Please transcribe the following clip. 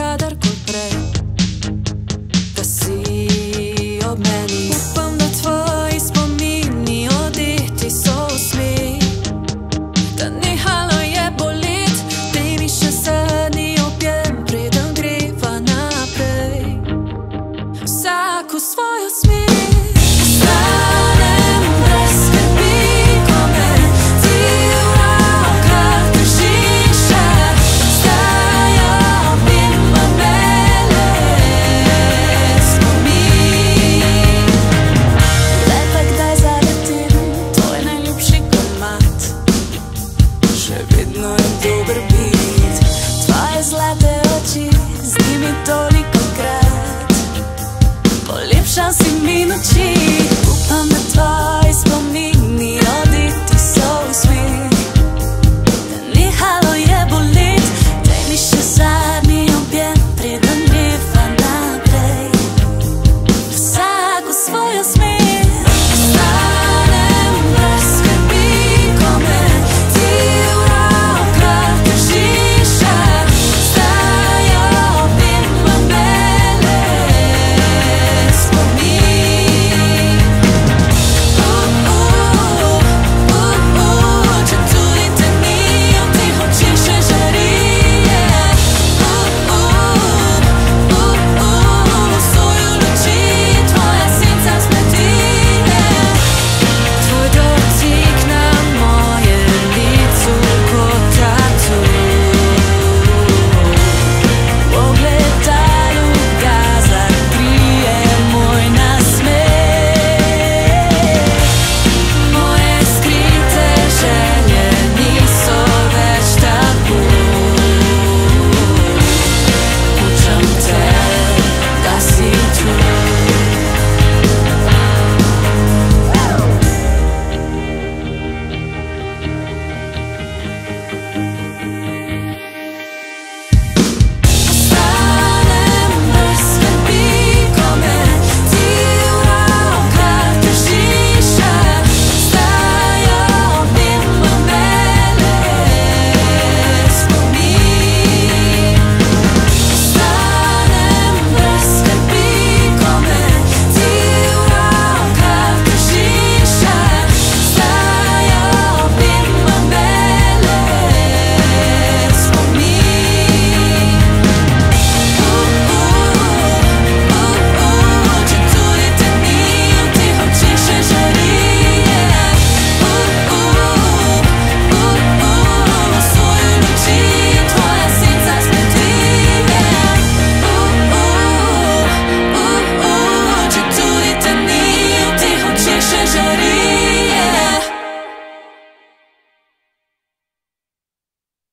cada